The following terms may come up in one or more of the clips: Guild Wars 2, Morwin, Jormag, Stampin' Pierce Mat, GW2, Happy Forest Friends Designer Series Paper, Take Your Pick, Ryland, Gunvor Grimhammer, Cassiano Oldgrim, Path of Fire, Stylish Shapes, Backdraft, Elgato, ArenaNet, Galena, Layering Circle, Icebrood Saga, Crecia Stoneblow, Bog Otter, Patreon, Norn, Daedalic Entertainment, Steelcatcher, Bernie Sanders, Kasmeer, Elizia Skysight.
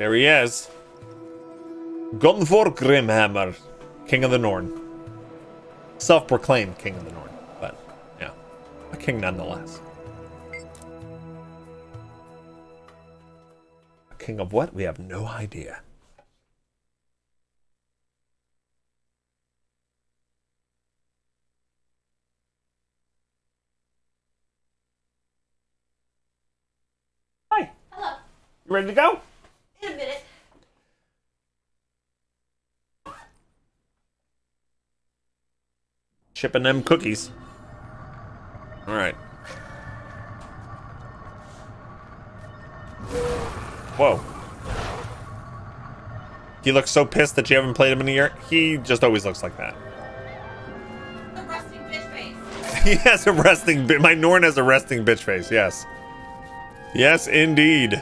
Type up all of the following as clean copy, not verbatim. There he is. Gunvor Grimhammer, King of the Norn. Self-proclaimed King of the Norn, but yeah, a king nonetheless. A king of what? We have no idea. Hi. Hello. You ready to go? In a minute. Shipping them cookies. All right. Whoa. He looks so pissed that you haven't played him in a year. He just always looks like that. A resting bitch face. He has a resting bitch. My Norn has a resting bitch face. Yes. Yes, indeed.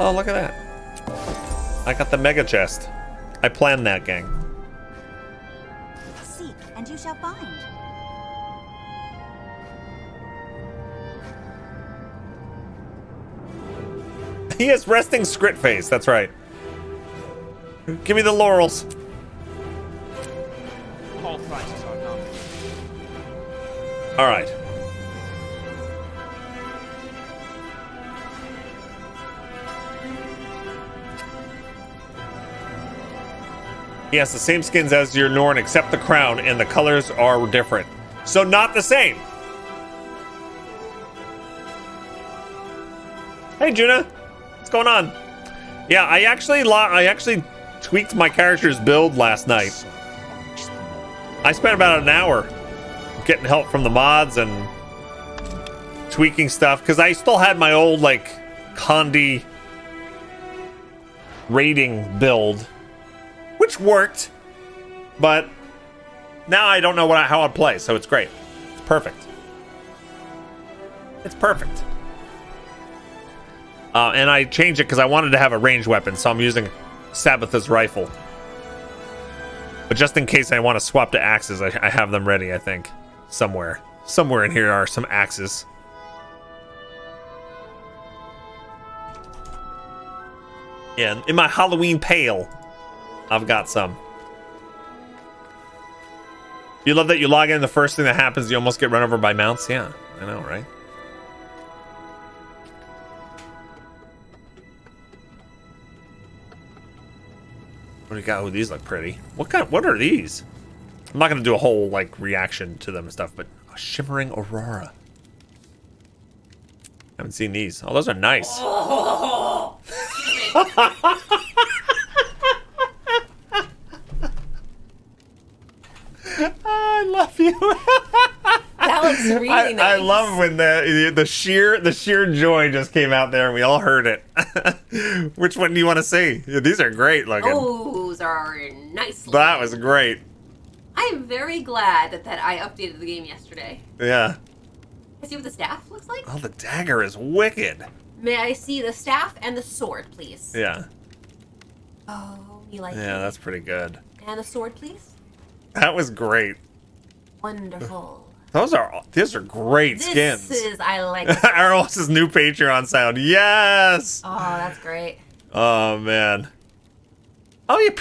Oh, look at that. I got the mega chest. I planned that, gang. Seek, and you shall find. He is resting script face, that's right. Give me the laurels. All prices are gone. All right. He has the same skins as your Norn, except the crown, and the colors are different. So not the same. Hey, Juna, what's going on? Yeah, I actually tweaked my character's build last night. I spent about an hour getting help from the mods and tweaking stuff because I still had my old like Condi raiding build. Which worked, but now I don't know what how I'd play, so it's great. It's perfect. It's perfect. And I changed it because I wanted to have a ranged weapon, so I'm using Sabbatha's rifle. But just in case I want to swap to axes, I have them ready, I think. Somewhere. Somewhere in here are some axes. Yeah, in my Halloween pail. I've got some. You love that you log in, the first thing that happens, you almost get run over by mounts? Yeah, I know, right? What do we got? Oh, these look pretty. What are these? I'm not gonna do a whole like reaction to them and stuff, but a shimmering aurora. Haven't seen these. Oh, those are nice. Oh. I love you. That looks really nice. I love when the sheer joy just came out there and we all heard it. Which one do you want to see? These are great looking. Those are nice looking. That was great. I'm very glad that I updated the game yesterday. Yeah. I see what the staff looks like. Oh, the dagger is wicked. May I see the staff and the sword, please? Yeah. Oh, you like that? Yeah, that's pretty good. And the sword, please? That was great. Wonderful. These are great skins. This is, I like it. Aros's new Patreon sound. Yes. Oh, that's great. Oh man. Oh, it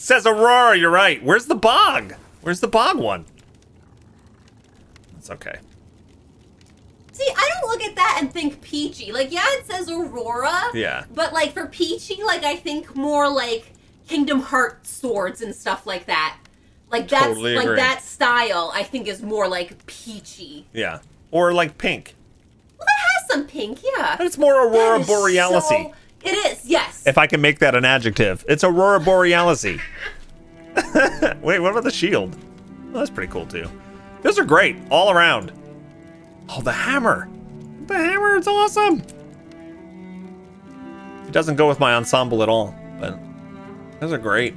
says Aurora. You're right. Where's the bog? Where's the bog one? That's okay. See, I don't look at that and think peachy. Like, yeah, it says Aurora. Yeah. But like for peachy, like I think more like Kingdom Hearts swords and stuff like that. Like that's totally like that style I think is more like peachy. Yeah. Or like pink. Well, that has some pink, yeah. But it's more Aurora Borealis-y. So, it is, yes. If I can make that an adjective. It's Aurora Borealis-y. Wait, what about the shield? Well, that's pretty cool too. Those are great all around. Oh, the hammer. The hammer, it's awesome. It doesn't go with my ensemble at all, but those are great.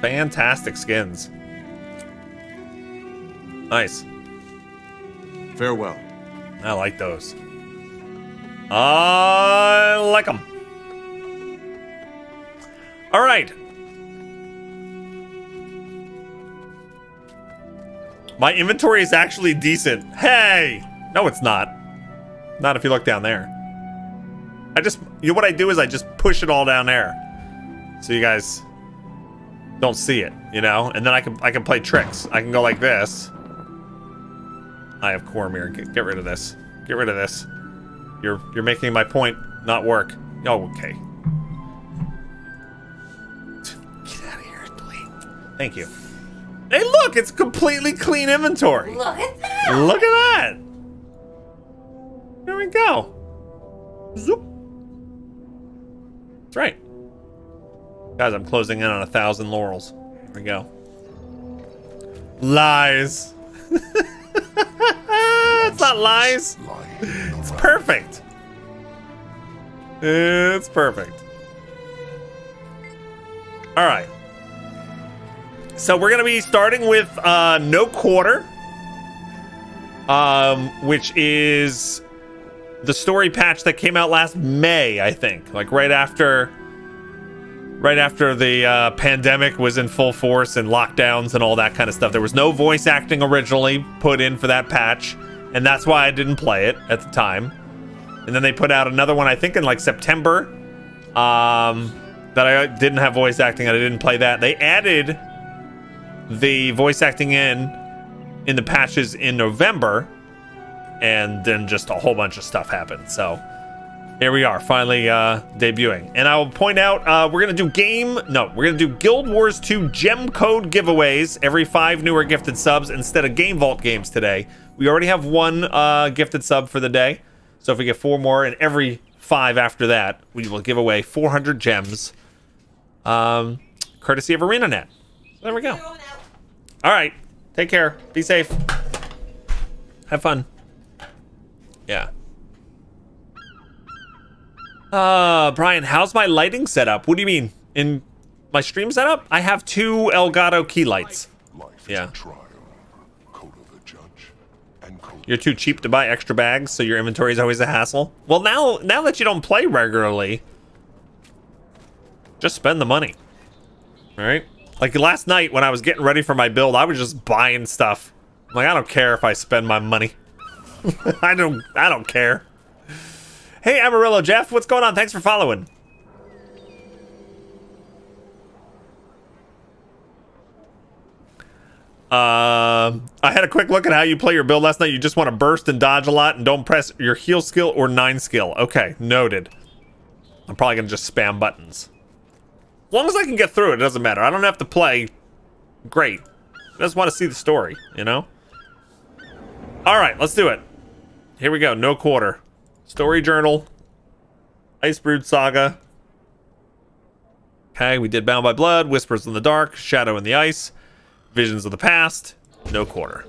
Fantastic skins. Nice. Farewell. I like those. I like them. All right. My inventory is actually decent. Hey! No, it's not. Not if you look down there. I just, you know what I do is I just push it all down there, so you guys don't see it, you know. And then I can play tricks. I can go like this. I have Cormier. Get rid of this. Get rid of this. You're making my point not work. Oh, okay. Get out of here, Dwayne. Thank you. Hey, look! It's completely clean inventory. Look at that! Look at that! There we go. Zoop. That's right. Guys, I'm closing in on 1,000 laurels. There we go. Lies. It's not lies. It's perfect. It's perfect. All right. So we're going to be starting with No Quarter, which is the story patch that came out last May, I think, like right after the pandemic was in full force and lockdowns and all that kind of stuff. There was no voice acting originally put in for that patch, and that's why I didn't play it at the time. And then they put out another one, I think in like September, that I didn't have voice acting and I didn't play that. They added the voice acting in the patches in November, and then just a whole bunch of stuff happened. So here we are, finally debuting. And I will point out, we're gonna do Guild Wars 2 gem code giveaways, every 5 newer gifted subs instead of Game Vault games today. We already have 1 gifted sub for the day, so if we get 4 more and every 5 after that, we will give away 400 gems, courtesy of ArenaNet. So there we go. All right, take care, be safe, have fun. Yeah. Brian, how's my lighting setup? What do you mean? In my stream setup? I have 2 Elgato key lights. Life yeah. Is a trial. Code of the judge and code. You're too cheap to buy extra bags, so your inventory is always a hassle. Well, now that you don't play regularly, just spend the money. All right? Like last night when I was getting ready for my build, I was just buying stuff. I'm like, I don't care if I spend my money. I don't care. Hey, Amarillo Jeff, what's going on? Thanks for following. I had a quick look at how you play your build last night. You just want to burst and dodge a lot and don't press your heal skill or 9 skill. Okay, noted. I'm probably going to just spam buttons. As long as I can get through it, it doesn't matter. I don't have to play great. I just want to see the story, you know? All right, let's do it. Here we go. No Quarter. Story journal. Icebrood Saga. Okay, we did Bound by Blood, Whispers in the Dark, Shadow in the Ice, Visions of the Past, No Quarter.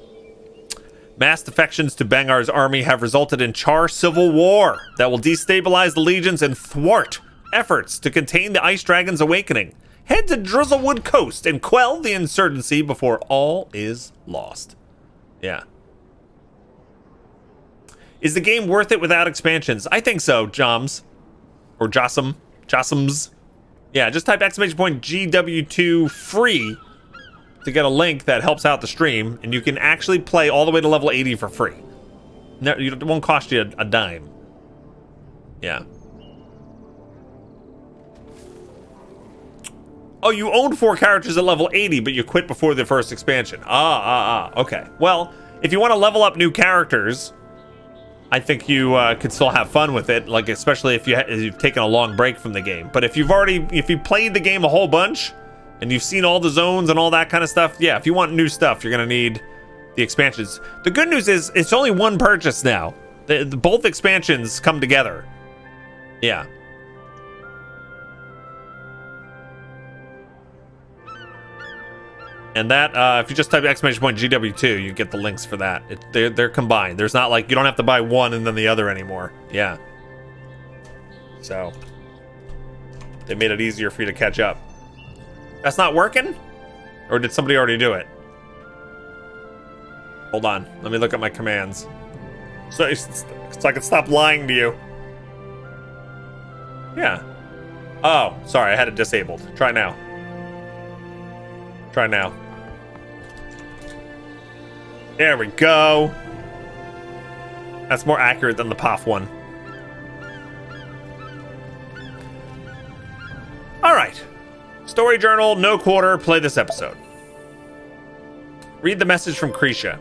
Mass defections to Bangar's army have resulted in Char civil war that will destabilize the legions and thwart efforts to contain the Ice Dragon's awakening. Head to Drizzlewood Coast and quell the insurgency before all is lost. Yeah. Is the game worth it without expansions? I think so, Joms. Or Jossum. Jossums. Yeah, just type ! GW2 free to get a link that helps out the stream, and you can actually play all the way to level 80 for free. No, it won't cost you a dime. Yeah. Oh, you owned 4 characters at level 80, but you quit before the first expansion. Okay. Well, if you want to level up new characters, I think you could still have fun with it, like especially if you've taken a long break from the game. But if you played the game a whole bunch and you've seen all the zones and all that kind of stuff, yeah, if you want new stuff, you're gonna need the expansions. The good news is it's only 1 purchase now. Both expansions come together. Yeah. And that, if you just type !GW2, you get the links for that. They're combined. There's not like, you don't have to buy one and then the other anymore. Yeah. So they made it easier for you to catch up. That's not working? Or did somebody already do it? Hold on. Let me look at my commands. So I can stop lying to you. Yeah. Oh, sorry. I had it disabled. Try now. Try now. There we go. That's more accurate than the POF one. Story Journal, No Quarter, play this episode. Read the message from Crecia.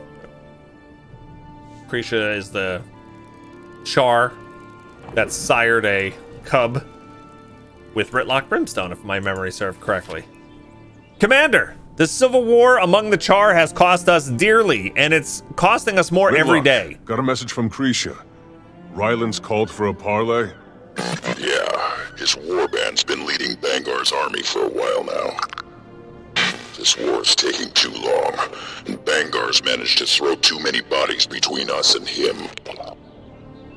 Crecia is the char that sired a cub with Rytlock Brimstone, if my memory served correctly. Commander, the civil war among the char has cost us dearly, and it's costing us more Rytlock, every day. Got a message from Crecia. Ryland's called for a parley. Yeah, his warband's been leading Bangar's army for a while now. This war's taking too long, and Bangar's managed to throw too many bodies between us and him.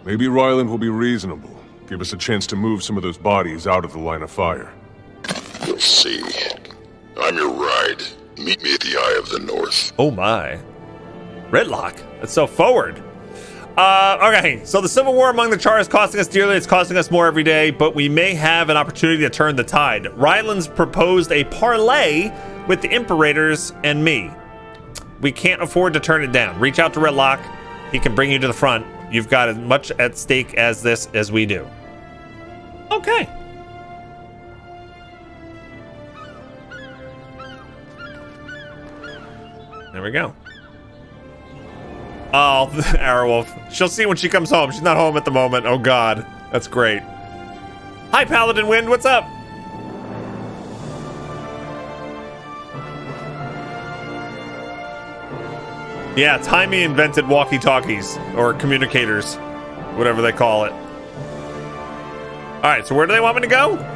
Maybe Ryland will be reasonable. Give us a chance to move some of those bodies out of the line of fire. We'll see. I'm your ride. Meet me at the Eye of the North. Oh my. Rytlock, that's so forward. Okay, so the civil war among the Char is costing us dearly. It's costing us more every day, but we may have an opportunity to turn the tide. Ryland's proposed a parlay with the Imperators and me. We can't afford to turn it down. Reach out to Rytlock. He can bring you to the front. You've got as much at stake as this as we do. Okay. There we go. Oh, Arrowwolf. She'll see when she comes home. She's not home at the moment. Oh, God. That's great. Hi, Paladin Wind. What's up? Yeah, Timey invented walkie-talkies or communicators, whatever they call it. All right, so where do they want me to go?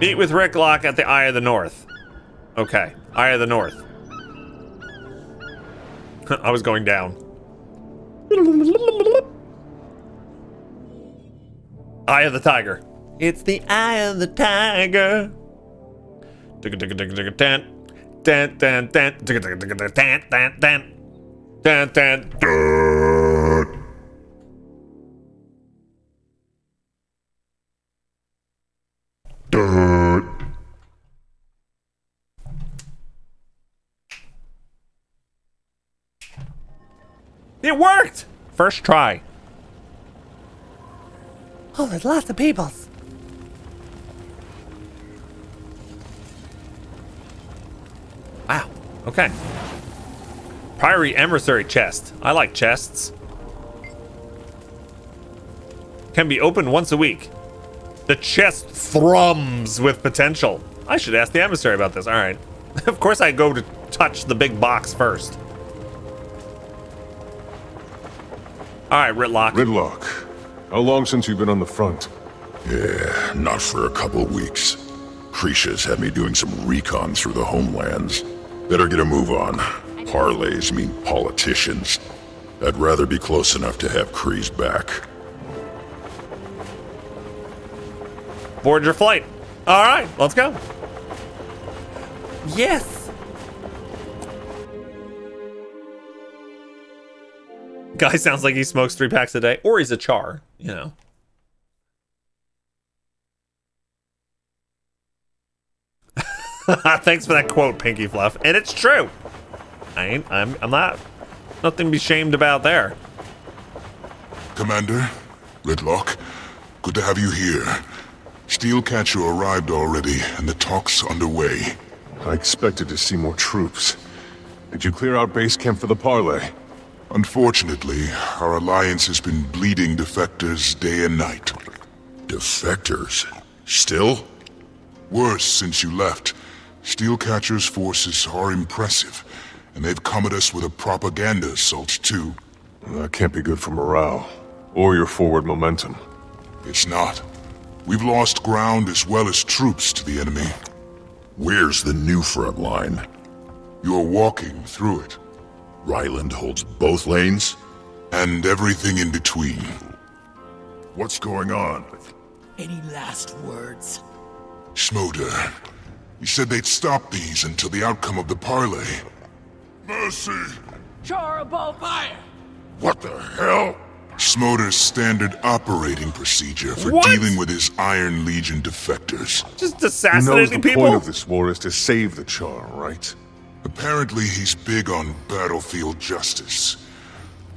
Meet with Rytlock at the Eye of the North. Okay, Eye of the North. I was going down. Eye of the Tiger. It's the Eye of the Tiger. It worked! First try. Oh, there's lots of people. Wow. Okay. Priory Emissary Chest. I like chests. Can be opened once a week. The chest thrums with potential. I should ask the emissary about this. All right. Of course I go to touch the big box first. All right, Rytlock. Rytlock, how long since you've been on the front? Yeah, not for a couple weeks. Crecia's had me doing some recon through the homelands. Better get a move on. Parlays mean politicians. I'd rather be close enough to have Cree's back. Board your flight. All right, let's go. Yes. Guy sounds like he smokes 3 packs a day, or he's a char, you know. Thanks for that quote, Pinky Fluff, and it's true. I'm not. Nothing to be shamed about there. Commander, Rytlock, good to have you here. Steelcatcher arrived already, and the talk's underway. I expected to see more troops. Did you clear out base camp for the parlay? Unfortunately, our alliance has been bleeding defectors day and night. Defectors? Still? Worse since you left. Steelcatcher's forces are impressive, and they've come at us with a propaganda assault, too. That can't be good for morale, or your forward momentum. It's not. We've lost ground as well as troops to the enemy. Where's the new front line? You're walking through it. Ryland holds both lanes? And everything in between. What's going on? Any last words? Smodur. You said they'd stop these until the outcome of the parlay. Mercy! Char above fire! What the hell? Smodur's standard operating procedure for dealing with his Iron Legion defectors. Just assassinating people? The point of this war is to save the Char, right? Apparently he's big on battlefield justice.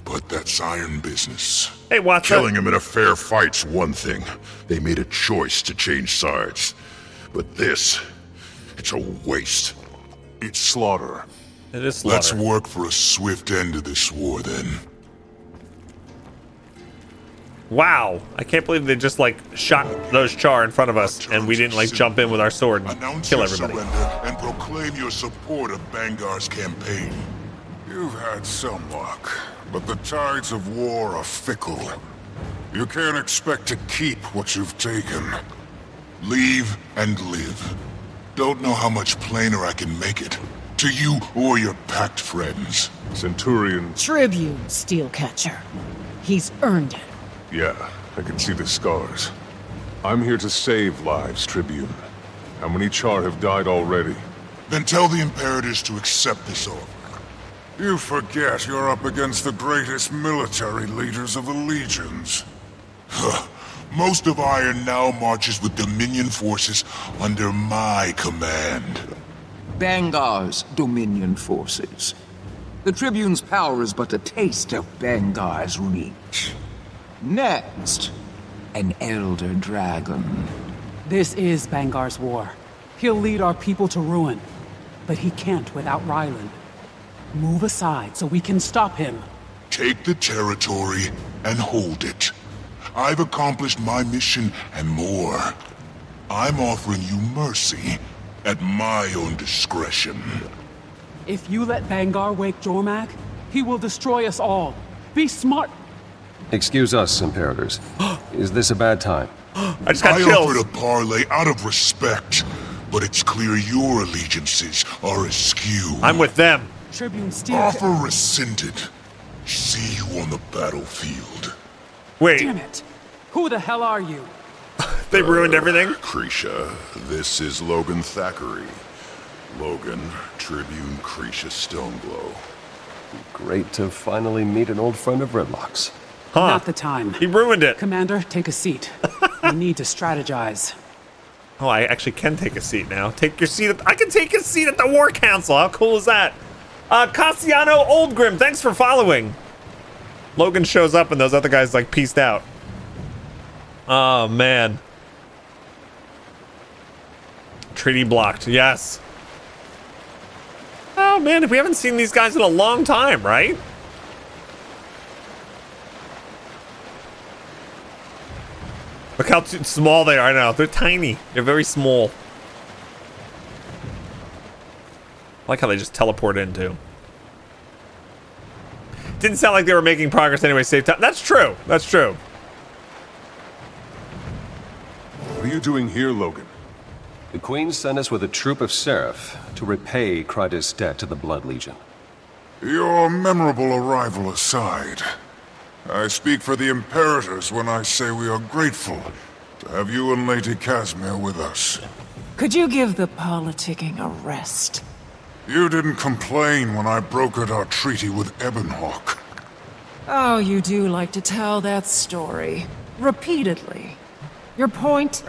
But that's iron business. Hey, watch out. Killing him in a fair fight's one thing. They made a choice to change sides. But this, it's a waste. It's slaughter. It is slaughter. Let's work for a swift end to this war, then. Wow, I can't believe they just, like, shot those char in front of us, and we didn't, like, jump in with our sword and kill everybody. Announce your surrender and proclaim your support of Bangar's campaign. You've had some luck, but the tides of war are fickle. You can't expect to keep what you've taken. Leave and live. Don't know how much plainer I can make it. To you or your packed friends. Centurion. Tribune, Steelcatcher. He's earned it. Yeah, I can see the scars. I'm here to save lives, Tribune. How many Char have died already? Then tell the Imperators to accept this offer. You forget you're up against the greatest military leaders of the legions. Most of Iron now marches with Dominion forces under my command. Bangar's Dominion forces. The Tribune's power is but a taste of Bangar's reach. Next, an Elder Dragon. This is Bangar's war. He'll lead our people to ruin, but he can't without Ryland. Move aside so we can stop him. Take the territory and hold it. I've accomplished my mission and more. I'm offering you mercy at my own discretion. If you let Bangar wake Jormag, he will destroy us all. Be smart. Excuse us, Imperators. Is this a bad time? I offered a parley out of respect, but it's clear your allegiances are askew. I'm with them. Tribune Steel. Offer rescinded. See you on the battlefield. Wait. Damn it. Who the hell are you? They ruined everything. Crecia, this is Logan Thackeray. Logan, Tribune Crecia Stoneblow. Great to finally meet an old friend of Rytlock's. Huh. Not the time. He ruined it. Commander, take a seat. We need to strategize. Oh, I actually can take a seat now. Take your seat. I can take a seat at the War Council. How cool is that? Cassiano Oldgrim, thanks for following. Logan shows up and those other guys, like, peaced out. Oh, man. Treaty blocked. Yes. Oh, man, if we haven't seen these guys in a long time, right? Look how small they are now. They're tiny. They're very small. I like how they just teleport in, too. Didn't sound like they were making progress anyway. Save time. That's true. That's true. What are you doing here, Logan? The Queen sent us with a troop of Seraph to repay Kryda's debt to the Blood Legion. Your memorable arrival aside, I speak for the Imperators when I say we are grateful to have you and Lady Kasmeer with us. Could you give the politicking a rest? You didn't complain when I brokered our treaty with Ebenhawk. Oh, you do like to tell that story. Repeatedly. Your point?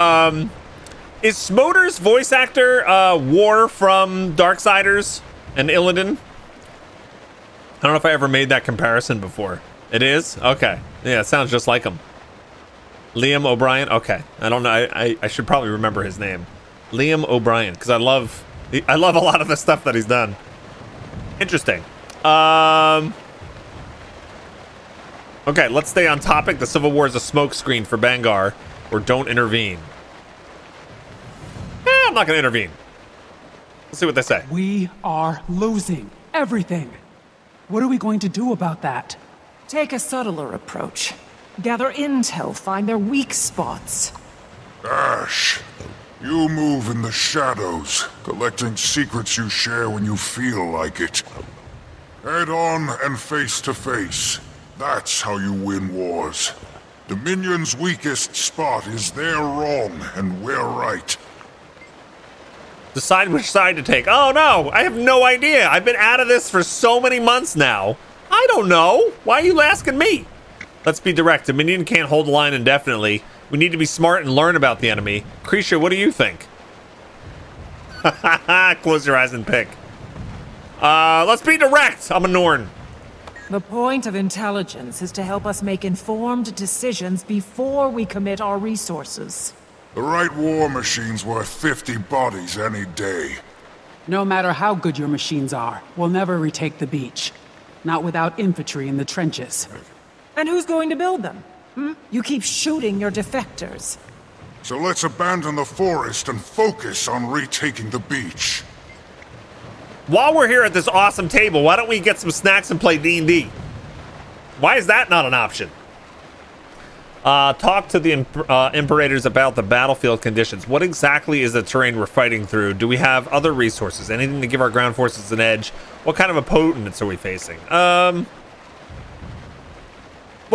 Is Smodur's voice actor, War from Darksiders and Illidan? I don't know if I ever made that comparison before. It is? Okay. Yeah, it sounds just like him. Liam O'Brien? Okay. I don't know. I should probably remember his name. Liam O'Brien, because I love a lot of the stuff that he's done. Interesting. Okay, let's stay on topic. The Civil War is a smokescreen for Bangar, or don't intervene. I'm not going to intervene. Let's see what they say. We are losing everything. What are we going to do about that? Take a subtler approach. Gather intel, find their weak spots. Ash, you move in the shadows, collecting secrets you share when you feel like it. Head on and face to face. That's how you win wars. Dominion's weakest spot is they're wrong and we're right. Decide which side to take. Oh no, I have no idea. I've been out of this for so many months now. I don't know. Why are you asking me? Let's be direct. Dominion can't hold the line indefinitely. We need to be smart and learn about the enemy. Crecia, what do you think? Close your eyes and pick. Let's be direct. I'm a Norn. The point of intelligence is to help us make informed decisions before we commit our resources. The right war machine's worth 50 bodies any day. No matter how good your machines are, we'll never retake the beach. Not without infantry in the trenches. And who's going to build them? Hmm? You keep shooting your defectors. So let's abandon the forest and focus on retaking the beach. While we're here at this awesome table, why don't we get some snacks and play D&D? Why is that not an option? Talk to the Imperators about the battlefield conditions. What exactly is the terrain we're fighting through? Do we have other resources? Anything to give our ground forces an edge? What kind of opponents are we facing? What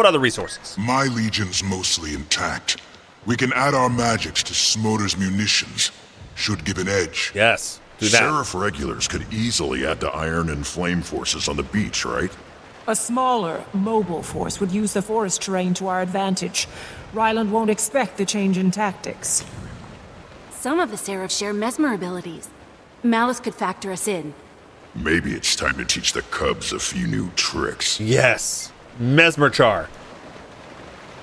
other resources? My legion's mostly intact. We can add our magics to Smodur's munitions. Should give an edge. Yes, do that. Seraph regulars could easily add the iron and flame forces on the beach, right? A smaller, mobile force would use the forest terrain to our advantage. Ryland won't expect the change in tactics. Some of the Seraph share mesmer abilities. Malice could factor us in. Maybe it's time to teach the cubs a few new tricks. Yes. Mesmer Char.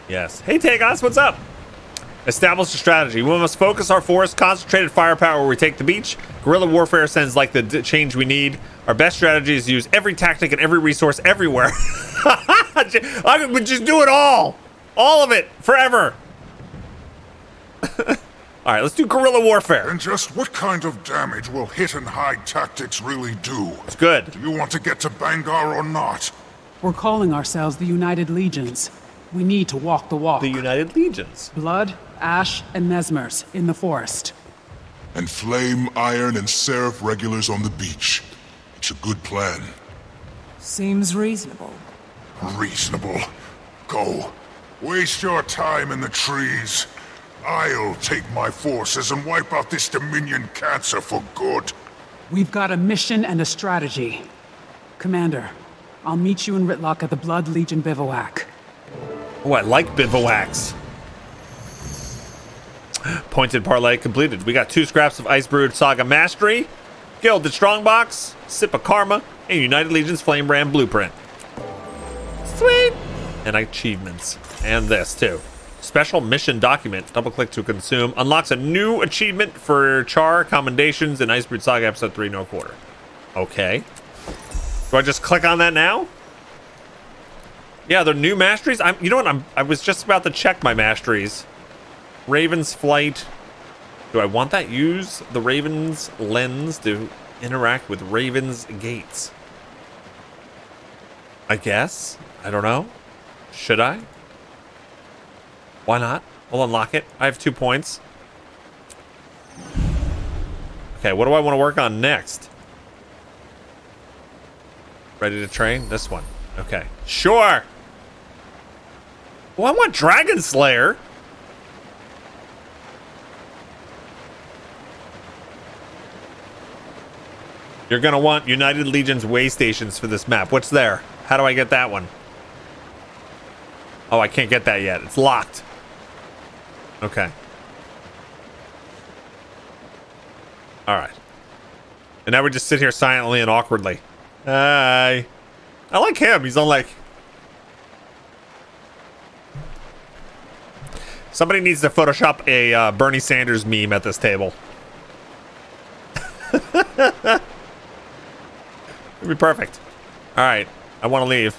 Yes. Hey, Takiyah, what's up? Establish a strategy. We must focus our force, concentrated firepower where we take the beach. Guerrilla warfare sends like the change we need. Our best strategy is to use every tactic and every resource everywhere. I mean, just do it all. All of it. Forever. All right, let's do guerrilla warfare. And just what kind of damage will hit and hide tactics really do? It's good. Do you want to get to Bangar or not? We're calling ourselves the United Legions. We need to walk the walk. The United Legions. Blood, ash, and mesmers in the forest. And flame, iron, and seraph regulars on the beach. It's a good plan. Seems reasonable. Reasonable. Go. Waste your time in the trees. I'll take my forces and wipe out this Dominion cancer for good. We've got a mission and a strategy. Commander, I'll meet you in Rytlock at the Blood Legion Bivouac. Oh, I like bivouacs. Pointed parlay completed. We got 2 scraps of Icebrood Saga Mastery, Gilded Strongbox, Sip of Karma, and United Legion's Flame Brand Blueprint. Sweet! And achievements. And this, too. Special mission document. Double-click to consume. Unlocks a new achievement for Char Commendations in Icebrood Saga Episode 3, No Quarter. Okay. Do I just click on that now? Yeah, they're new masteries. You know what? I was just about to check my masteries. Raven's Flight. Do I want that? Use the Raven's Lens to interact with Raven's Gates. I guess. I don't know. Should I? Why not? We'll unlock it. I have 2 points. Okay, what do I want to work on next? Ready to train? This one. Okay. Sure. Well, I want Dragon Slayer. You're going to want United Legion's way stations for this map. What's there? How do I get that one? Oh, I can't get that yet. It's locked. Okay. All right. And now we just sit here silently and awkwardly. Hi. I like him. He's all like... Somebody needs to Photoshop a Bernie Sanders meme at this table. It'd be perfect. All right. I want to leave.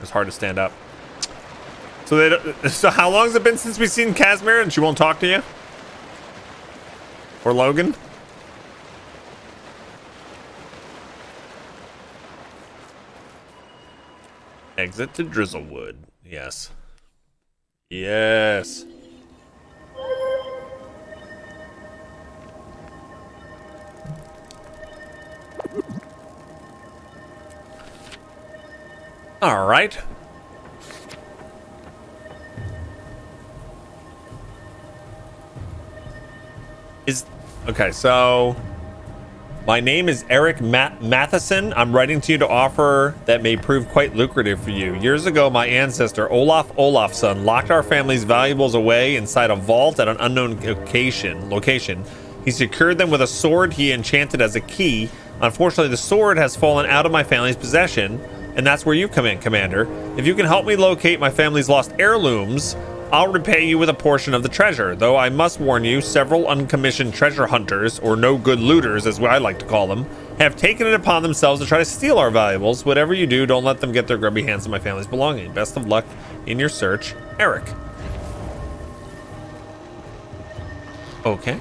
It's hard to stand up. So they don't, so how long has it been since we've seen Kasmeer and she won't talk to you? Or Logan? Exit to Drizzlewood. Yes. Yes. All right. Okay, so My name is Eric Matheson. I'm writing to you to offer that may prove quite lucrative for you. Years ago, my ancestor, Olaf Olafson, locked our family's valuables away inside a vault at an unknown location. He secured them with a sword he enchanted as a key. Unfortunately, the sword has fallen out of my family's possession, and that's where you come in, Commander. If you can help me locate my family's lost heirlooms, I'll repay you with a portion of the treasure, though I must warn you, several uncommissioned treasure hunters, or no-good looters, as I like to call them, have taken it upon themselves to try to steal our valuables. Whatever you do, don't let them get their grubby hands on my family's belonging. Best of luck in your search, Eric. Okay.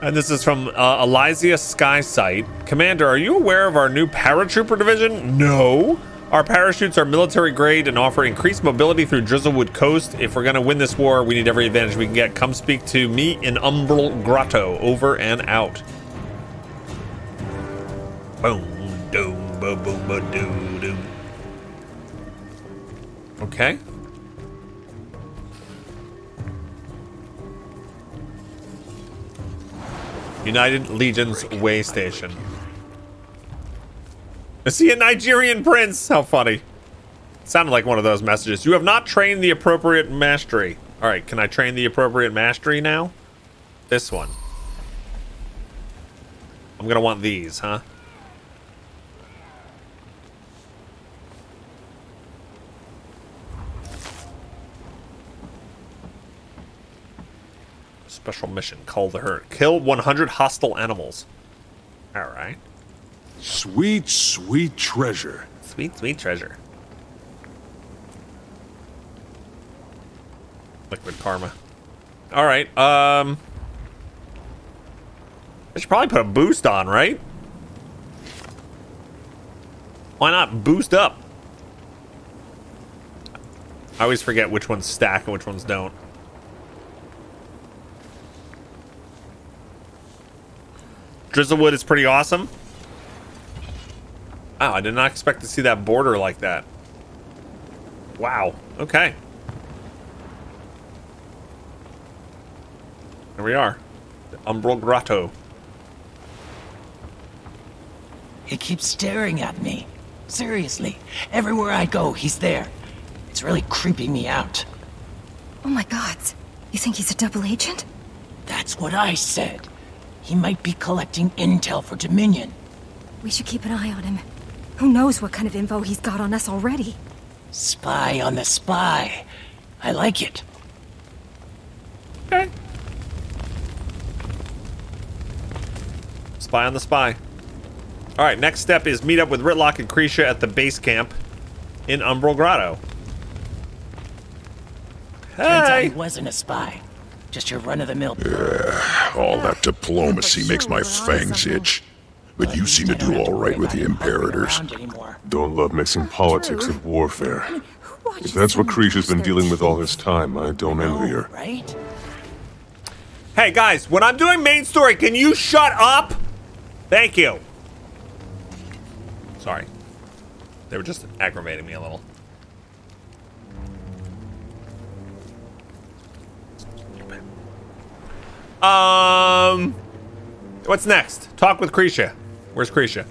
And this is from Elizia Skysight. Commander, are you aware of our new paratrooper division? No. Our parachutes are military grade and offer increased mobility through Drizzlewood Coast. If we're going to win this war, we need every advantage we can get. Come speak to me in Umbral Grotto. Over and out. Boom, doom, boom, boom, boom, doom, doom. Okay. United Legion's way station. Is he a Nigerian prince? How funny. Sounded like one of those messages. You have not trained the appropriate mastery. All right, can I train the appropriate mastery now? This one. I'm gonna want these, huh? Special mission, call the herd. Kill 100 hostile animals. All right. Sweet, sweet treasure. Sweet, sweet treasure. Liquid karma. All right. I should probably put a boost on, right? Why not boost up? I always forget which ones stack and which ones don't. Drizzlewood is pretty awesome. Wow, I did not expect to see that border like that. Wow, okay. Here we are. The Umbral Grotto. He keeps staring at me. Seriously, everywhere I go, he's there. It's really creeping me out. Oh my God, you think he's a double agent? That's what I said. He might be collecting intel for Dominion. We should keep an eye on him. Who knows what kind of info he's got on us already? Spy on the spy. I like it. Okay. Spy on the spy. All right, next step is meet up with Rytlock and Crecia at the base camp in Umbral Grotto. Hey! Turns out he wasn't a spy. Just your run-of-the-mill. All that diplomacy makes my fangs itch. But you seem to do all right with the Imperators. Don't love mixing politics and warfare. If that's what Creecia's been dealing with all this time, I don't envy her. Hey guys, when I'm doing main story, can you shut up? Thank you. Sorry. They were just aggravating me a little. What's next? Talk with Crecia. Where's Crecia?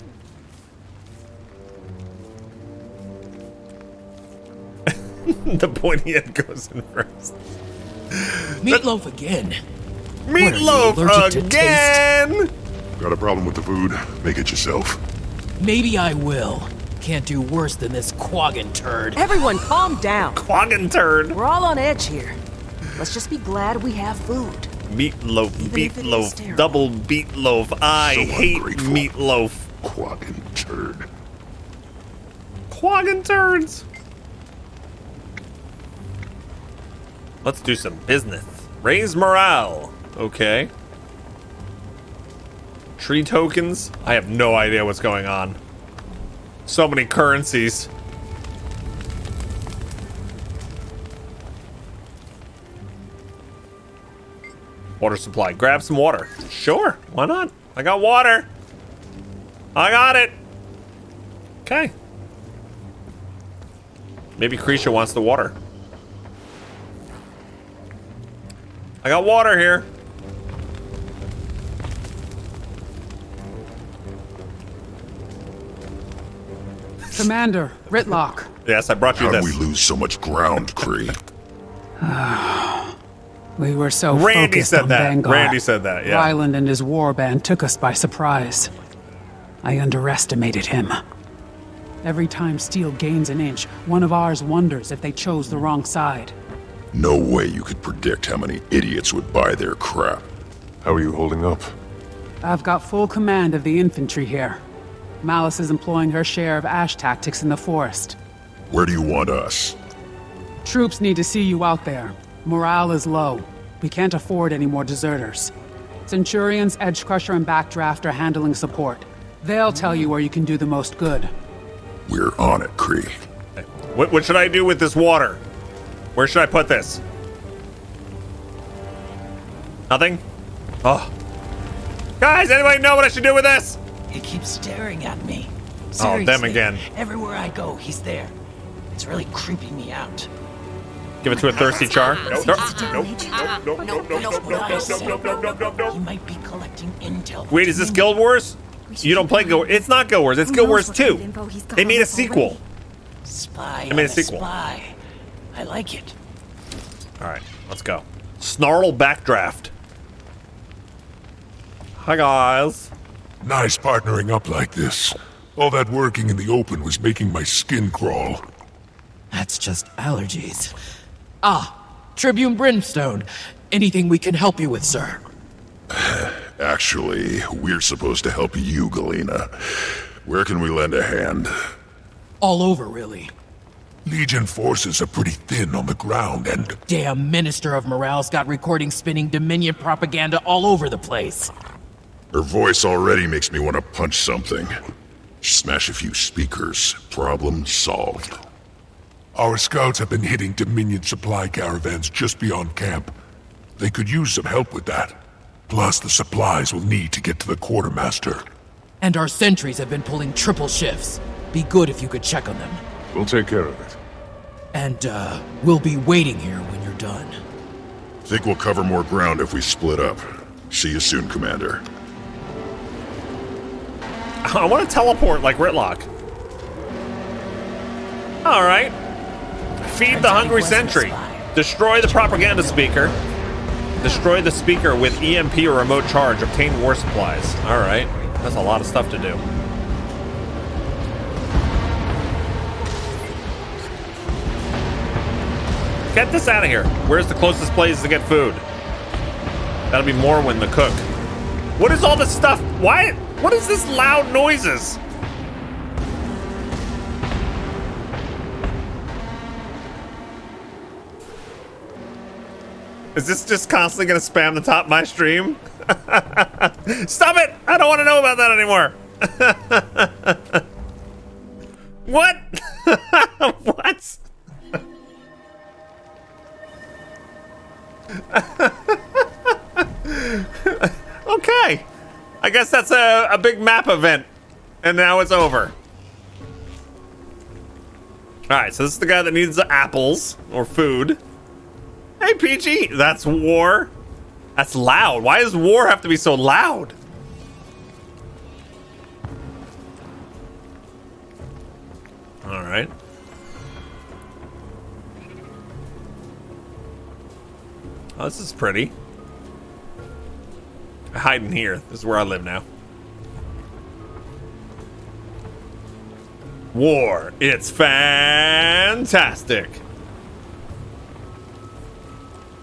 The pointy head goes in first. Meatloaf again. Meatloaf again! Got a problem with the food? Make it yourself. Maybe I will. Can't do worse than this quaggin' turd. Everyone calm down. Quaggin' turd. We're all on edge here. Let's just be glad we have food. Meatloaf, beatloaf, double beatloaf. I hate meatloaf. Quaggin' turd. Quaggin' turds. Let's do some business. Raise morale. Okay. Tree tokens? I have no idea what's going on. So many currencies. Water supply. Grab some water. Sure. Why not? I got water. I got it. Okay. Maybe Crecia wants the water. I got water here. Commander, Rytlock. Yes, I brought you this. How did we lose so much ground, Cree? We were so focused on Bangar. Randy said that, yeah. Ryland and his warband took us by surprise. I underestimated him. Every time steel gains an inch, one of ours wonders if they chose the wrong side. No way you could predict how many idiots would buy their crap. How are you holding up? I've got full command of the infantry here. Malice is employing her share of ash tactics in the forest. Where do you want us? Troops need to see you out there. Morale is low. We can't afford any more deserters. Centurions, Edgecrusher, and Backdraft are handling support. They'll tell you where you can do the most good. We're on it, Cree. What should I do with this water? Where should I put this? Nothing? Oh. Guys, anybody know what I should do with this? He keeps staring at me. Seriously, oh, them again. Everywhere I go, he's there. It's really creeping me out. Give it to a thirsty char. Nope. He might be collecting intel. Wait, is this Guild Wars? You don't play Guild Wars. It's not Guild Wars. It's Guild Wars 2. They made a sequel. Spy. They made a sequel. Spy. I like it. All right, let's go. Snarl Backdraft. Hi guys. Nice partnering up like this. All that working in the open was making my skin crawl. That's just allergies. Ah, Tribune Brimstone. Anything we can help you with, sir? Actually, we're supposed to help you, Galena. Where can we lend a hand? All over, really. Legion forces are pretty thin on the ground and... Damn Minister of Morale's got recordings spinning Dominion propaganda all over the place. Her voice already makes me want to punch something. Smash a few speakers. Problem solved. Our scouts have been hitting Dominion supply caravans just beyond camp. They could use some help with that. Plus, the supplies we'll need to get to the quartermaster. And our sentries have been pulling triple shifts. Be good if you could check on them. We'll take care of it. And, we'll be waiting here when you're done. Think we'll cover more ground if we split up. See you soon, Commander. I want to teleport like Rytlock. All right. Feed the hungry sentry. Destroy the propaganda speaker. Destroy the speaker with EMP or remote charge. Obtain war supplies. All right. That's a lot of stuff to do. Get this out of here. Where's the closest place to get food? That'll be Morwin the cook. What is all this stuff? Why? What is this loud noises? Is this just constantly gonna spam the top of my stream? Stop it! I don't want to know about that anymore. What? What? Okay. I guess that's a big map event. And now it's over. Alright, so this is the guy that needs the apples or food. Hey, Peachy! That's war. That's loud. Why does war have to be so loud? All right. Oh, this is pretty. I hide in here. This is where I live now. War. It's fantastic.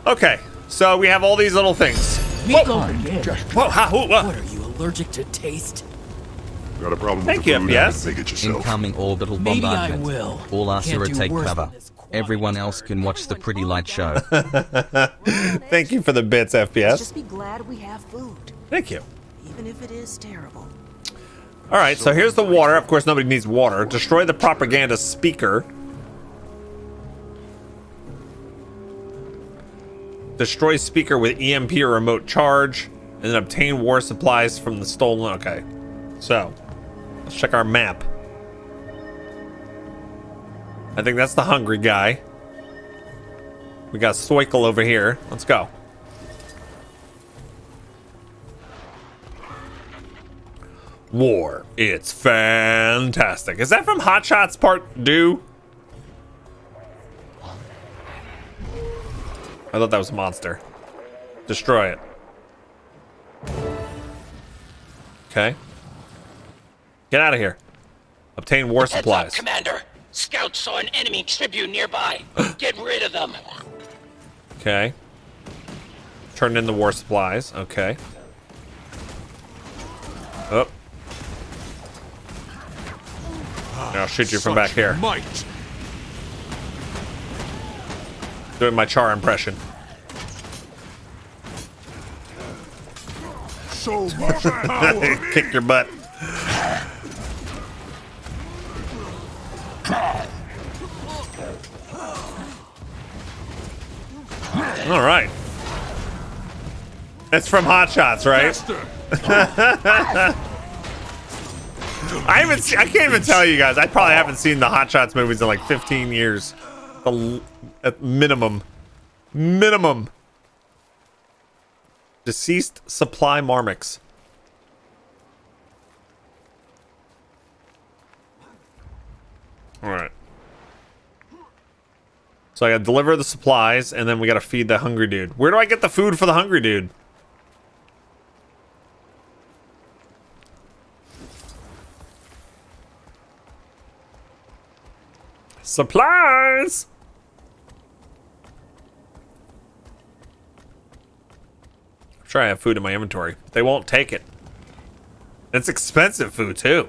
Okay, so we have all these little things. What are you allergic to taste? Got a problem with the food. Yes. Incoming orbital bombardment. Maybe I will. All Asura take cover. Everyone else can watch the pretty light show. Thank you for the bits, FPS. Just be glad we have food. Thank you. Even if it is terrible. All right, so here's the water. Of course, nobody needs water. Destroy the propaganda speaker. Destroy speaker with EMP or remote charge, and then obtain war supplies from the stolen. Okay, so let's check our map. I think that's the hungry guy. We got Soikle over here. Let's go. War. It's fantastic. Is that from Hot Shots Part 2? I thought that was a monster. Destroy it. Okay. Get out of here. Obtain war supplies. Heads up, Commander. Scouts saw an enemy tribune nearby. Get rid of them. Okay. Turned in the war supplies. Okay. Oh. I'll shoot you from back here. Might. Doing my Char impression. So much power. Kick your butt. All right. That's from Hot Shots, right? I can't even tell you guys. I probably haven't seen the Hot Shots movies in like 15 years. At minimum. Minimum. Deceased Supply Marmix. Alright. So I gotta deliver the supplies, and then we gotta feed the hungry dude. Where do I get the food for the hungry dude? Supplies! I'm sure I have food in my inventory, but they won't take it. It's expensive food, too.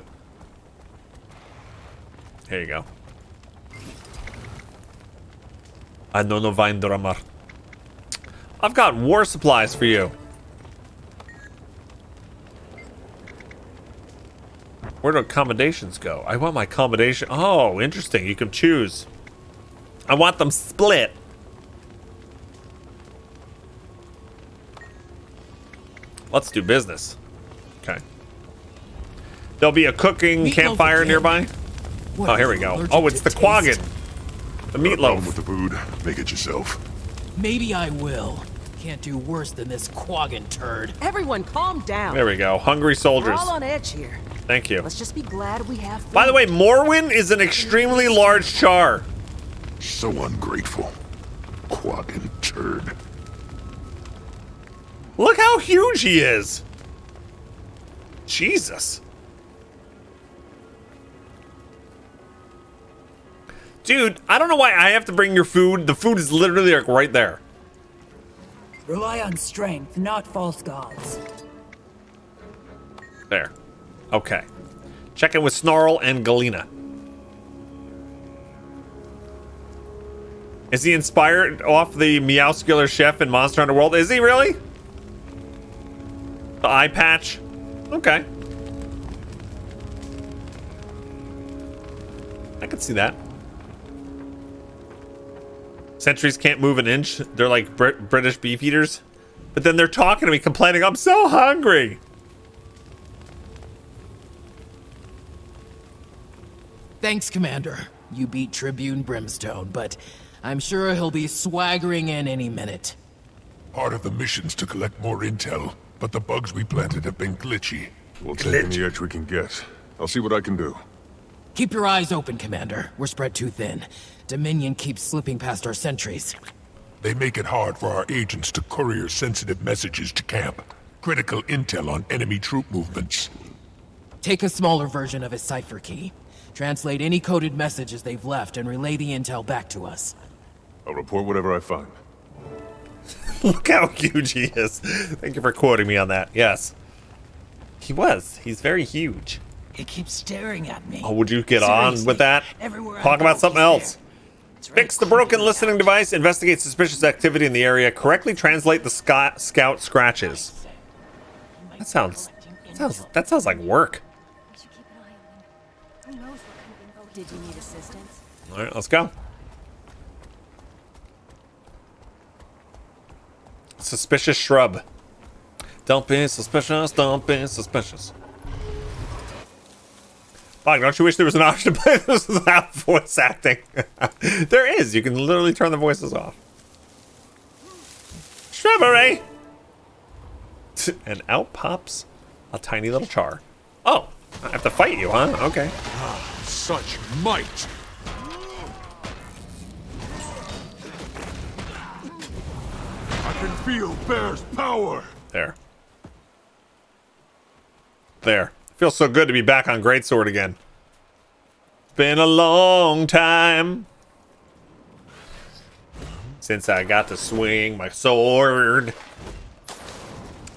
Here you go. I don't know, Vindramar. I've got war supplies for you. Where do accommodations go? I want my accommodation. Oh, interesting. You can choose. I want them split. Let's do business. Okay. There'll be a cooking campfire nearby. Oh, here we go. Oh, it's the Quaggin. The meatloaf. With the food, make it yourself. Maybe I will. Can't do worse than this Quaggin turd. Everyone, calm down. There we go. Hungry soldiers. We're all on edge here. Thank you. Let's just be glad we have food. By the way, Morwin is an extremely large Char. So ungrateful. Quaggin turd. Look how huge he is. Jesus. Dude, I don't know why I have to bring your food. The food is literally like right there. Rely on strength, not false gods. There. Okay. Check in with Snarl and Galena. Is he inspired off the Meowscular Chef in Monster Hunter World? Is he really? The eye patch? Okay. I could see that. Sentries can't move an inch. They're like British beefeaters. But then they're talking to me, complaining, I'm so hungry. Thanks, Commander. You beat Tribune Brimstone, but I'm sure he'll be swaggering in any minute. Part of the mission's to collect more intel, but the bugs we planted have been glitchy. We'll take any edge we can get. I'll see what I can do. Keep your eyes open, Commander. We're spread too thin. Dominion keeps slipping past our sentries. They make it hard for our agents to courier sensitive messages to camp. Critical intel on enemy troop movements. Take a smaller version of his cipher key. Translate any coded messages they've left and relay the intel back to us. I'll report whatever I find. Look how huge he is. Thank you for quoting me on that. Yes. He was. He's very huge. He keeps staring at me. Oh, would you get on with that? Talk about something else. Fix the broken listening device, investigate suspicious activity in the area, correctly translate the scout scratches. That sounds like work. Did you need assistance? All right, let's go. Suspicious shrub. Don't be suspicious, don't be suspicious. Bog, don't you wish there was an option to play this without voice acting? There is. You can literally turn the voices off. Shrubbery! And out pops a tiny little Char. Oh, I have to fight you, huh? Okay. Ah, such might. I can feel Bear's power. There. There. Feels so good to be back on Greatsword again. Been a long time since I got to swing my sword.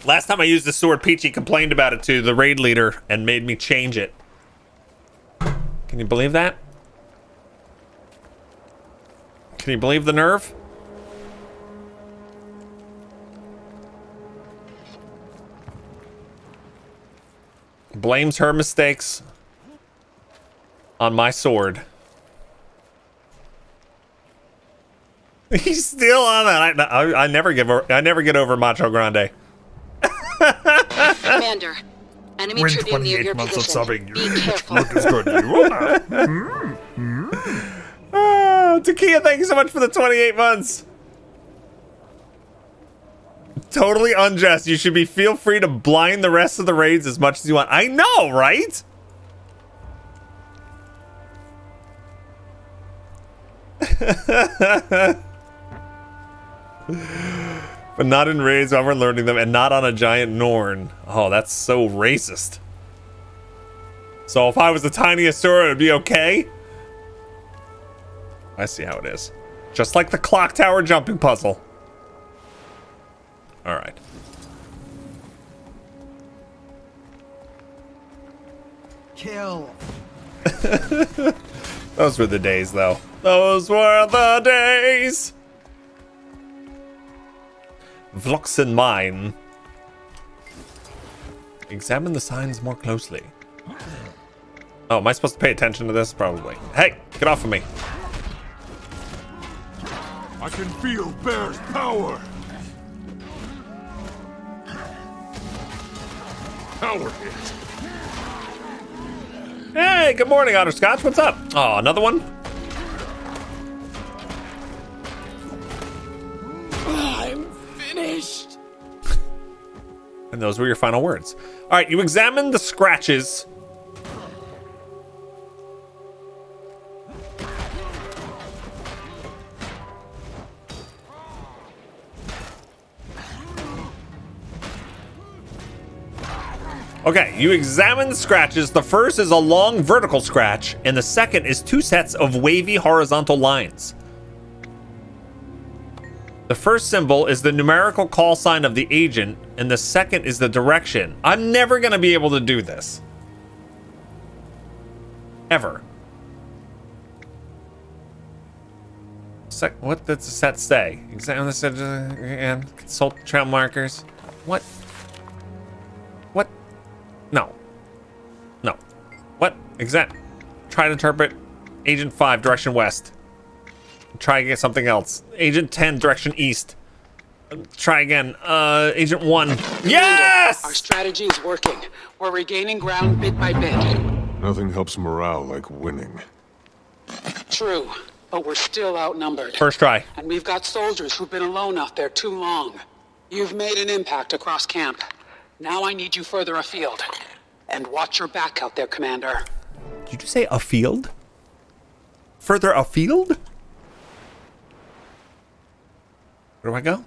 Last time I used the sword, Peachy complained about it to the raid leader and made me change it. Can you believe that? Can you believe the nerve? Blames her mistakes on my sword. He's still on that. I never get over Macho Grande. Commander, enemy tribune near your position. Be careful. Takiyah, thank you so much for the 28 months. Totally unjust. You should be feel free to blind the rest of the raids as much as you want. I know, right? But not in raids while we're learning them, and not on a giant Norn. Oh, that's so racist. So if I was the tiniest sword, it would be okay? I see how it is. Just like the clock tower jumping puzzle. All right. Kill. Those were the days, though. Those were the days. Vlox and mine. Examine the signs more closely. Oh, am I supposed to pay attention to this? Probably. Hey, get off of me. I can feel Bear's power. Power hit. Hey, good morning, Otterscotch. What's up? Oh, another one? I'm finished. And those were your final words. All right, you examined the scratches. Okay, you examine the scratches. The first is a long vertical scratch, and the second is two sets of wavy horizontal lines. The first symbol is the numerical call sign of the agent, and the second is the direction. I'm never gonna be able to do this. Ever. What does the set say? Examine the set and consult trail markers. What? No. No. What? Exact. Try to interpret. Agent 5, direction west. Try again, something else. Agent 10, direction east. Try again. Agent 1. Yes! Our strategy is working. We're regaining ground bit by bit. Nothing helps morale like winning. True, but we're still outnumbered. First try. And we've got soldiers who've been alone out there too long. You've made an impact across camp. Now I need you further afield. And watch your back out there, Commander. Did you say afield? Further afield? Where do I go?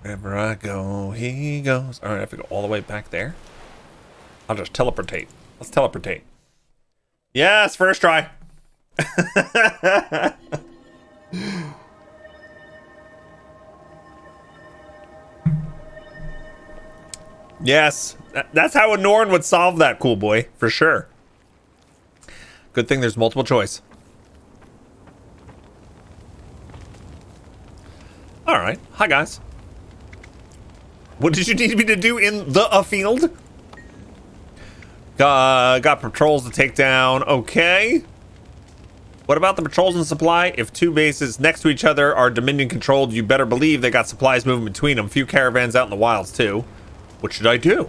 Wherever I go, he goes. Alright, I have to go all the way back there. I'll just teleportate. Let's teleportate. Yes, first try. Yes, that's how a Norn would solve that, cool boy, for sure. Good thing there's multiple choice. All right, hi guys. What did you need me to do in the afield? Got patrols to take down, okay. What about the patrols and supply? If two bases next to each other are Dominion controlled, you better believe they got supplies moving between them. Few caravans out in the wilds too. What should I do?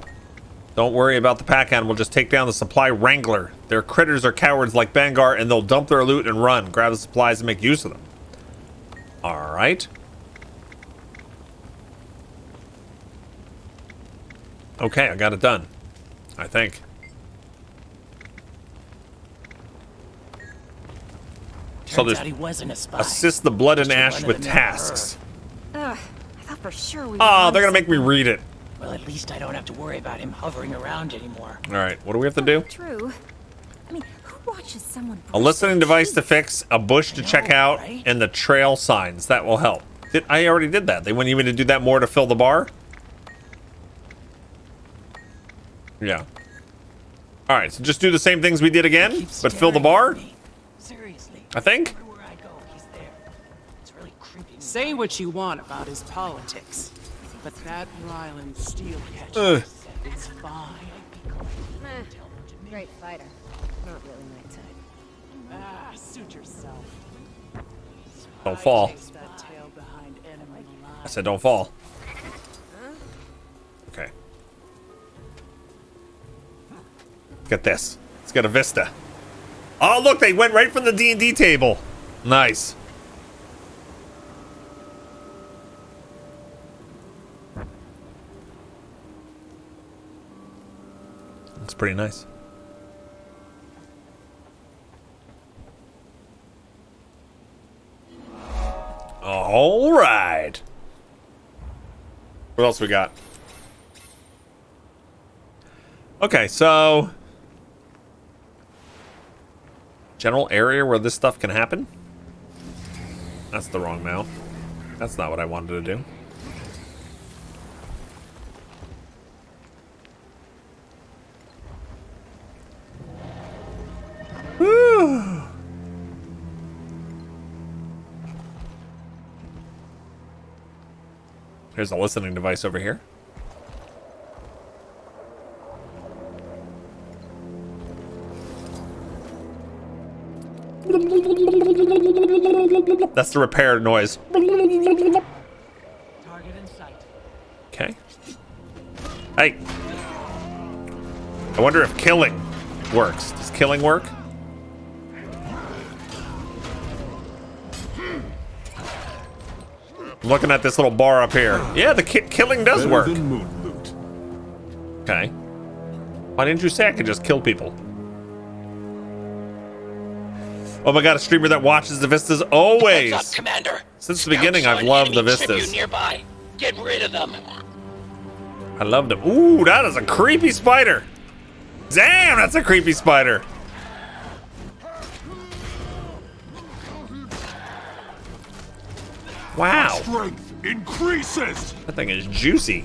Don't worry about the pack animal. We'll just take down the supply wrangler. Their critters are cowards like Bangar, and they'll dump their loot and run. Grab the supplies and make use of them. All right. Okay, I got it done. I think. So there's assist the blood and ash with tasks. Ugh, I thought for sure we they're gonna make me read it. Well, at least I don't have to worry about him hovering around anymore. All right, what do we have to do? True. I mean, who watches someone? A listening device to fix, a bush to check out, and the trail signs that will help. I already did that. They wouldn't even do that more to fill the bar. Yeah. All right, so just do the same things we did again, but fill the bar. Seriously. I think. Everywhere I go, he's there. It's really creepy. Say what you want about his politics, but that Ryland Steelcatcher is fine. Great fighter. Not really my type. Ah, suit yourself. Don't fall. I said don't fall. Okay. Look at this. Let's get a vista. Oh, look, they went right from the D&D table. Nice. That's pretty nice. All right. What else we got? Okay, so general area where this stuff can happen. That's the wrong mount. That's not what I wanted to do. Whew. Here's a listening device over here. That's the repair noise. Target in sight. Okay. Hey. I wonder if killing works. Does killing work? I'm looking at this little bar up here. Yeah, the killing does work. Okay. Why didn't you say I could just kill people? Oh my god, a streamer that watches the vistas always. What's up, Commander? Since the beginning, I've loved the vistas. Nearby. Get rid of them. I loved them. Ooh, that is a creepy spider. Damn, that's a creepy spider. Wow. Strength increases. That thing is juicy.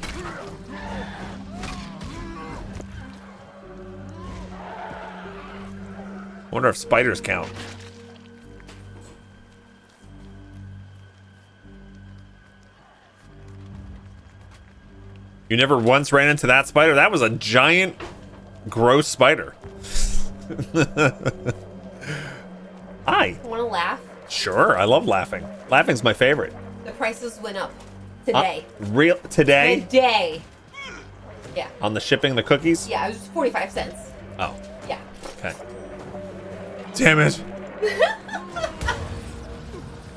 I wonder if spiders count. You never once ran into that spider? That was a giant, gross spider. Hi. Want to laugh? Sure, I love laughing. Laughing's my favorite. The prices went up today. Real today? Today. Yeah. On the shipping, the cookies? Yeah, it was 45 cents. Oh. Yeah. Okay. Damn it.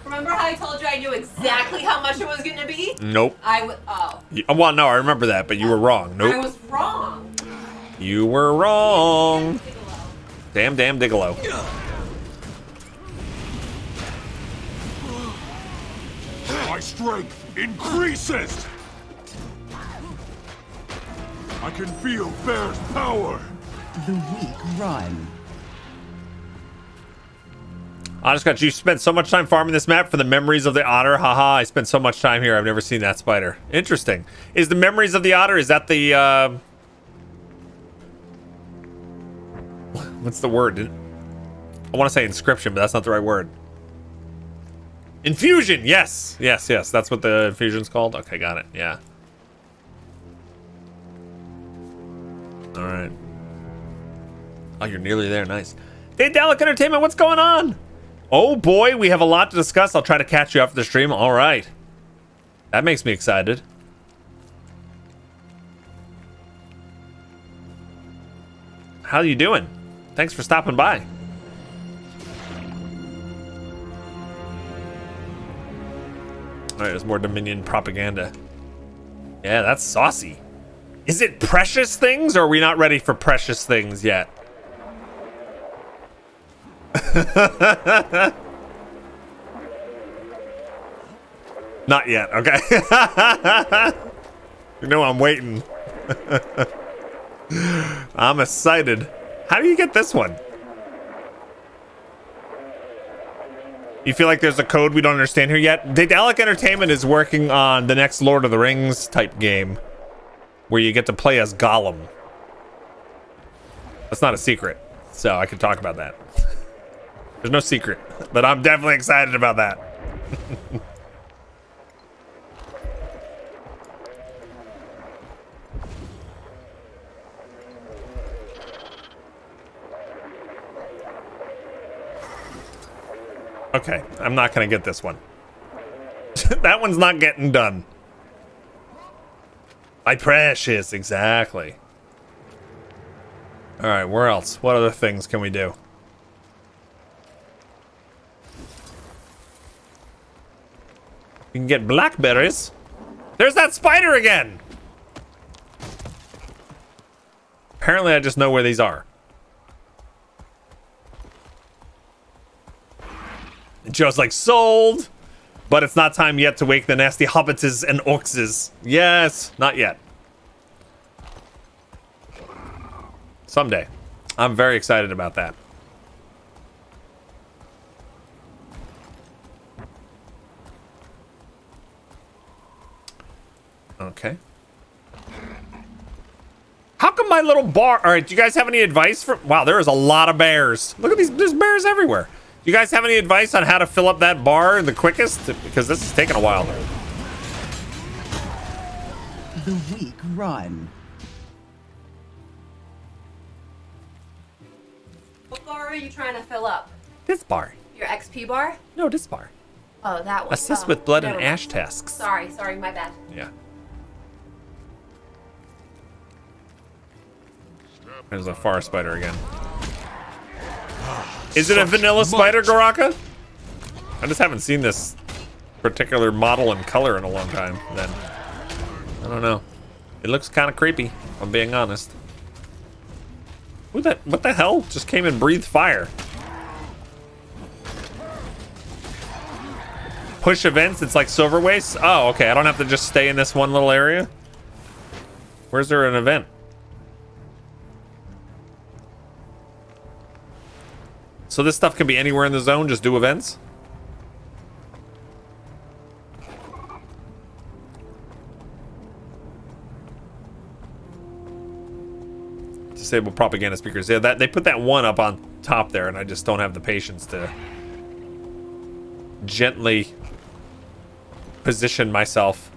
Remember how I told you I knew exactly how much it was going to be? Nope. Well, no, I remember that, but you were wrong. Nope. I was wrong. You were wrong. Damn Digolo. My strength increases. I can feel Bear's power. The weak run. Honest God, you spent so much time farming this map for the memories of the otter. Haha, I spent so much time here. I've never seen that spider. Interesting. Is the memories of the otter, is that the, what's the word? I want to say inscription, but that's not the right word. Infusion! Yes! Yes. That's what the infusion's called? Okay, got it. Yeah. All right. Oh, you're nearly there. Nice. Daedalic Entertainment, what's going on? Oh boy, we have a lot to discuss. I'll try to catch you after the stream. All right. That makes me excited. How are you doing? Thanks for stopping by. All right, there's more Dominion propaganda. Yeah, that's saucy. Is it precious things, or are we not ready for precious things yet? Not yet, okay. You know I'm waiting. I'm excited. How do you get this one? You feel like there's a code we don't understand here yet? Daedalic Entertainment is working on the next Lord of the Rings type game where you get to play as Gollum. That's not a secret, so I can talk about that. There's no secret, but I'm definitely excited about that. Okay, I'm not gonna get this one. That one's not getting done. My precious, exactly. All right, where else? What other things can we do? You can get blackberries. There's that spider again! Apparently I just know where these are. And Joe's like, sold! But it's not time yet to wake the nasty hobbitses and orcses. Yes, not yet. Someday. I'm very excited about that. Okay. How come my little bar... All right, do you guys have any advice for... Wow, there is a lot of bears. Look at these. There's bears everywhere. Do you guys have any advice on how to fill up that bar the quickest? Because this is taking a while. The weak run. What bar are you trying to fill up? This bar. Your XP bar? No, this bar. Oh, that one. Assist with blood and ash tasks. Sorry, my bad. Yeah. There's a forest spider again. Is it a vanilla spider, Garaka? I just haven't seen this particular model and color in a long time, then. I don't know. It looks kind of creepy, if I'm being honest. What the hell just came and breathed fire? Push events, it's like silver waste? Oh, okay, I don't have to just stay in this one little area? Where's there an event? So this stuff can be anywhere in the zone, just do events? Disable propaganda speakers. Yeah, that they put that one up on top there, and I just don't have the patience to gently position myself.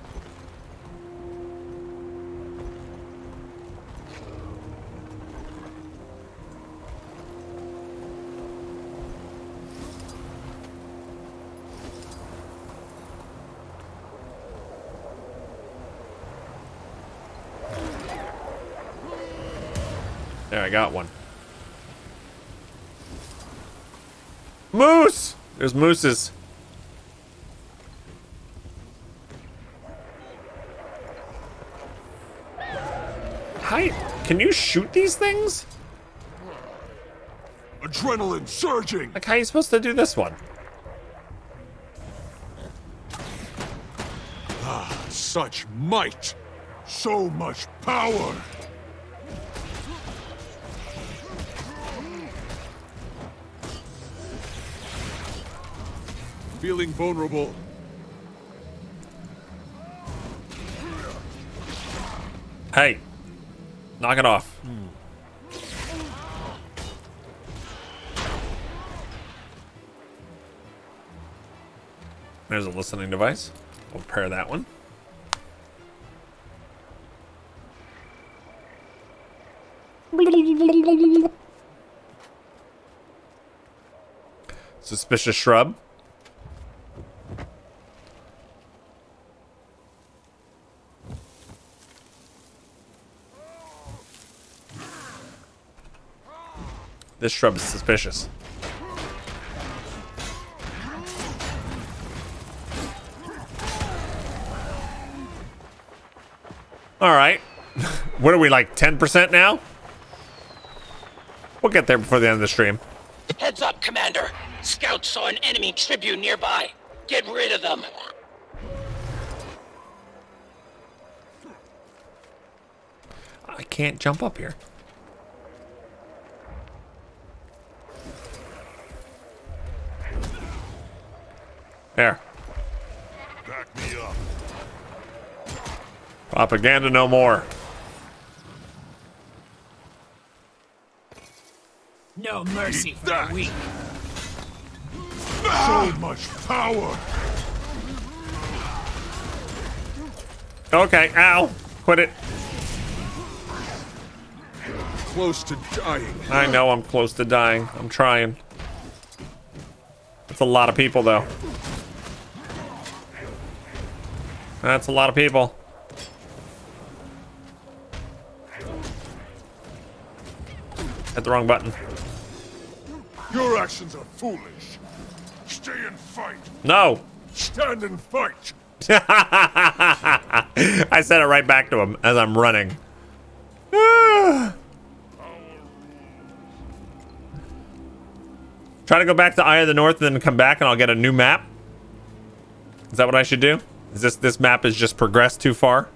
I got one. Moose! There's mooses. Hi, can you shoot these things? Adrenaline surging. Like, how are you supposed to do this one? Ah, such might. So much power. Feeling vulnerable. Hey, knock it off. There's a listening device. We'll repair that one. Suspicious shrub. This shrub is suspicious. All right. What are we, like 10% now? We'll get there before the end of the stream. Heads up, Commander. Scouts saw an enemy tribune nearby. Get rid of them. I can't jump up here. There. Back me up. Propaganda no more. No mercy for the weak. So much power. Okay, ow. Quit it. Close to dying. I know I'm close to dying. I'm trying. That's a lot of people, though. That's a lot of people. Hit the wrong button. Your actions are foolish. Stay and fight. No. Stand and fight. I said it right back to him as I'm running. Try to go back to Eye of the North and then come back and I'll get a new map. Is that what I should do? Is this map has just progressed too far?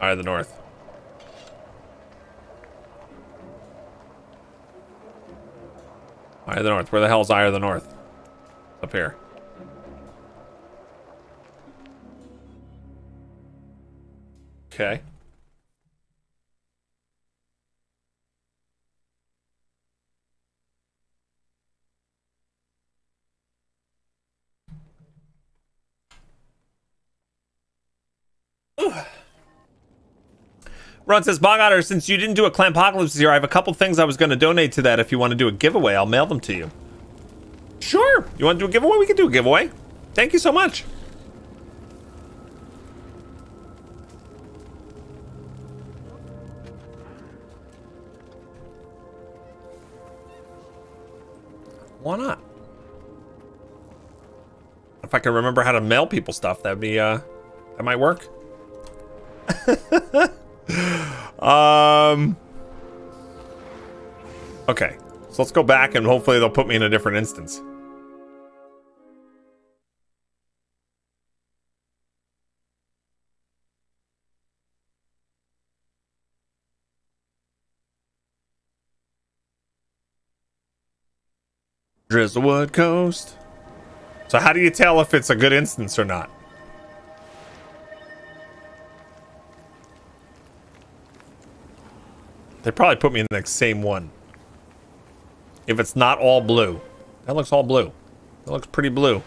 Eye of the North. Eye of the North. Where the hell is Eye of the North? Up here. Okay. Ooh. Ron says, Bog Otter, since you didn't do a Clampocalypse here, I have a couple things I was going to donate to that. If you want to do a giveaway, I'll mail them to you. Sure. You want to do a giveaway? We can do a giveaway. Thank you so much. Why not? If I can remember how to mail people stuff, that'd be, that might work. Okay, so let's go back and hopefully they'll put me in a different instance. Drizzlewood Coast. So how do you tell if it's a good instance or not? They probably put me in the same one. If it's not all blue. That looks all blue. That looks pretty blue.